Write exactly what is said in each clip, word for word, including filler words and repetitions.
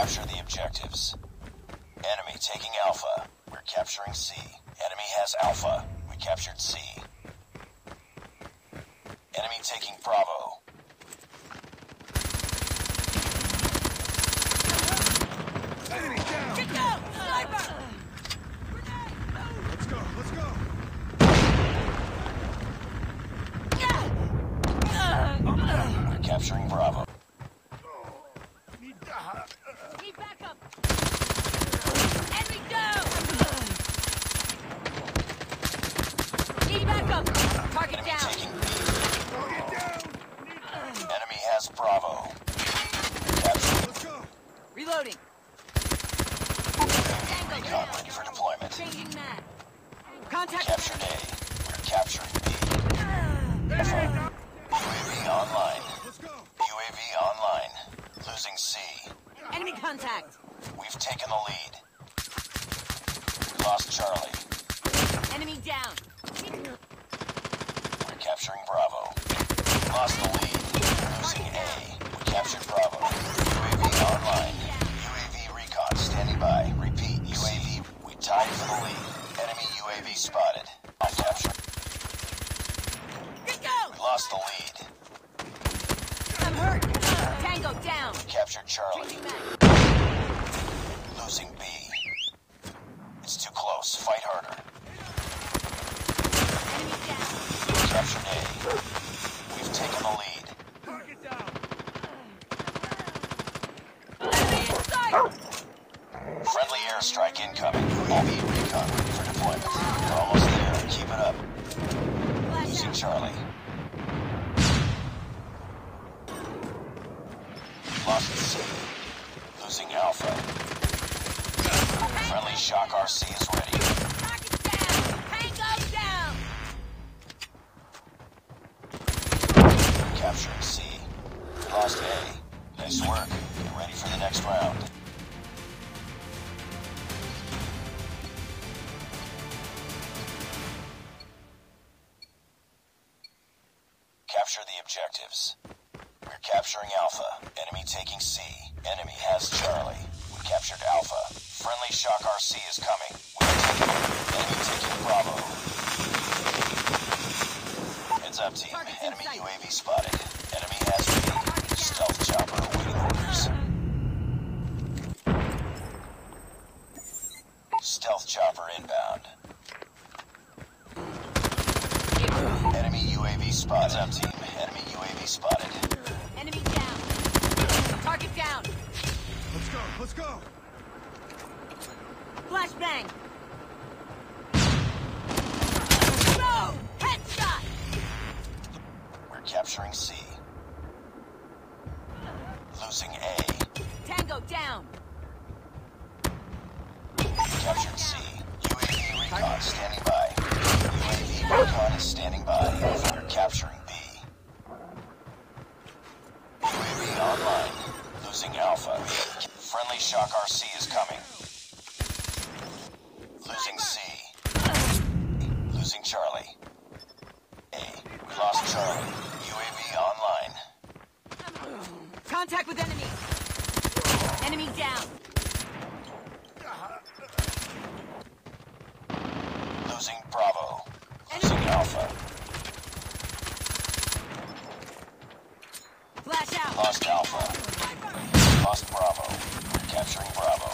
Capture the objectives. Enemy taking Alpha. We're capturing C. Enemy has Alpha. We captured C. Enemy taking Bravo. Enemy down! Get down! Sniper! Let's go, let's go! We're capturing Bravo. Need backup! Enemy down! Need backup! Target enemy down! Taking B. Target down! Need backup. Enemy has Bravo. Capture. Let's go. Reloading. Recon ready for deployment. Changing that. Contact. Captured A. We're capturing B. Uh, U A V online. Let's go. U A V online. Losing C. Enemy contact. We've taken the lead. We lost Charlie. Enemy down. We're capturing Bravo. We lost the lead. We're losing A. We captured Bravo. U A V online. U A V recon standing by. Repeat. U A V. We tied for the lead. Enemy U A V spotted. I captured. We lost the lead. I'm hurt. Tango down. We captured Charlie. Losing B. It's too close. Fight harder. Enemy down. We captured A. We've taken the lead. Target down. Enemy in sight. Friendly airstrike incoming. U A V recon ready for deployment. We're almost there. Keep it up. Flash Losing out. Charlie. Lost C. Losing Alpha. Friendly Shock R C is ready. Target down! Tango down! We're capturing C. We lost A. Nice work. Get ready for the next round. Capture the objectives. We're capturing Alpha. Enemy taking C. Enemy has Charlie. We captured Alpha. Friendly Shock R C is coming. We're taking enemy taking Bravo. Heads up, team. Enemy U A V spotted. Enemy has B. Stealth chopper awaiting orders. Stealth chopper inbound. Enemy U A V spotted. Heads up, team. Enemy U A V spotted. Enemy down. Target down. Let's go, let's go. Flashbang. No! Headshot! We're capturing C. Losing A. Tango down. Captured C. U A V recon standing by. U A V recon is standing by. We're capturing B. U A V online. Losing Alpha. Friendly Shock R C is coming. Losing C. Losing Charlie. A. We lost Charlie. U A V online. Contact with enemy. Enemy down. Losing Bravo. Losing enemy. Alpha. Flash out. Lost Alpha. Lost Bravo. We're capturing Bravo.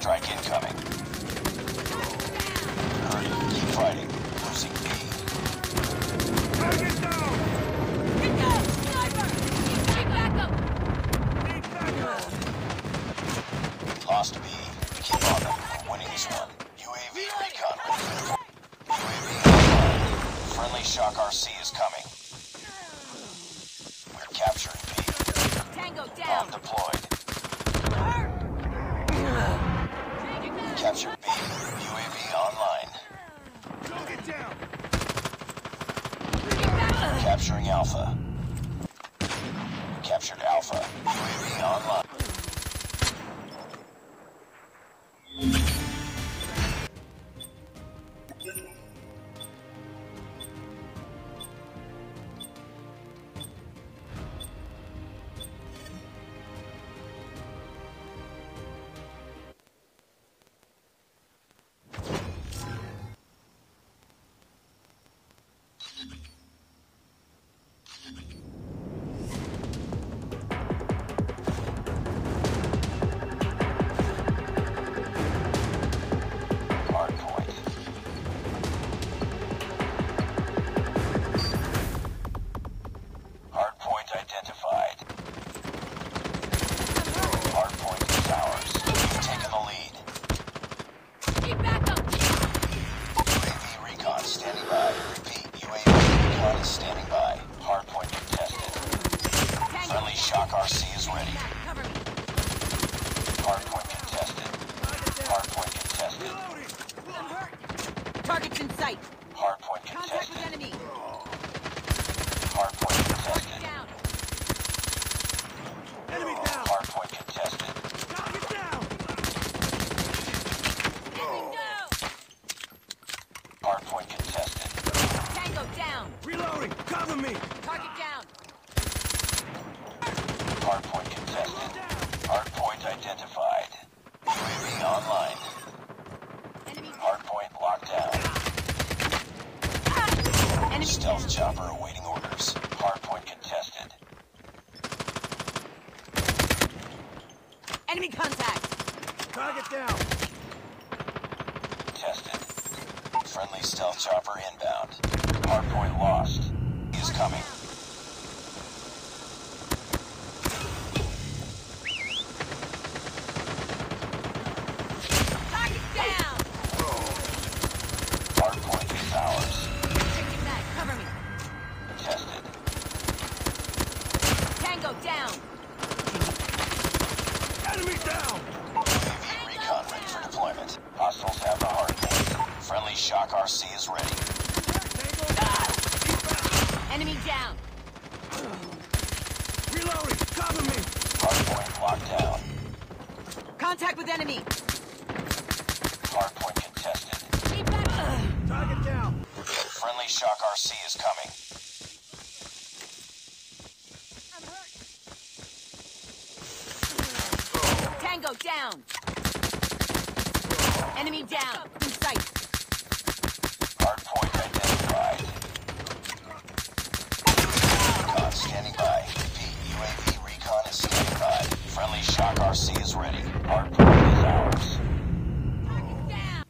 Strike incoming. Hurry. Keep fighting. Losing B. Target down! Get down! Sniper! Keep back up! Keep back up! Lost B. Keep on them. Winning this one. U A V recon ready. U A V. Friendly Shock R C is coming. Capturing B. Tango down. Bomb deployed. Capture B. U A V online. Get down. Capturing Alpha. We captured Alpha. U A V online. Targets in sight. Hardpoint contested. Contact with enemy. Hardpoint contested. Down. Enemy down. Hardpoint contested. Target down. Enemy down. Hardpoint contested. Tango down. Reloading. Cover me. Target down. Hardpoint contested. Hardpoint identified. U A V online. Hardpoint locked down. Enemy stealth down. Chopper awaiting orders. Hardpoint contested. Enemy contact. Target down. Contested. Friendly stealth chopper inbound. Hardpoint lost. He is coming. Contact with enemy. Hardpoint contested. Keep back. Uh. Target down. Friendly shock R C is coming. I'm hurt. Tango down. Enemy down. In sight. Hardpoint identified. Recon standing by. U A V recon is standing by. Friendly shock R C is ready. Hardpoint is ours. Target down.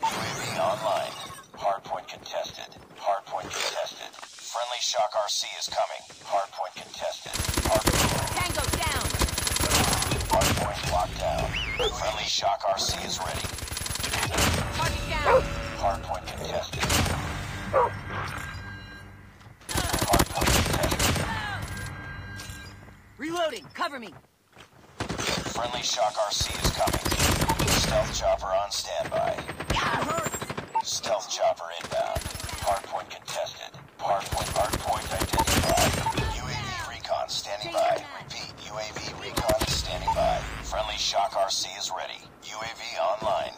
U A V online. Hardpoint contested. Hardpoint contested. Friendly shock R C is coming. Hardpoint contested. Hardpoint. Tango down. Hardpoint locked down. Friendly shock R C is ready. Target down. Hardpoint contested. Hardpoint contested. Reloading. Cover me. Friendly shock R C is coming. Stealth chopper on standby. Stealth chopper inbound. Hardpoint contested. Hardpoint, hardpoint identified. U A V recon standing by. Repeat, U A V recon is standing by. Friendly shock R C is ready. U A V online.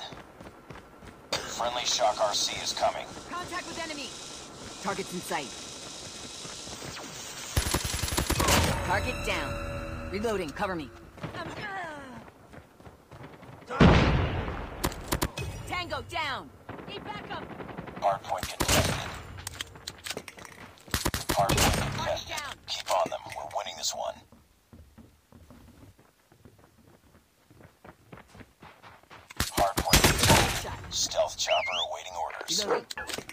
Friendly shock R C is coming. Contact with enemy. Targets in sight. Target down. Reloading. Cover me. Tango down. Need backup. Hardpoint contested. Hardpoint contested. Down. Keep on them. We're winning this one. Hardpoint contested. Stealth chopper awaiting orders. Reloading.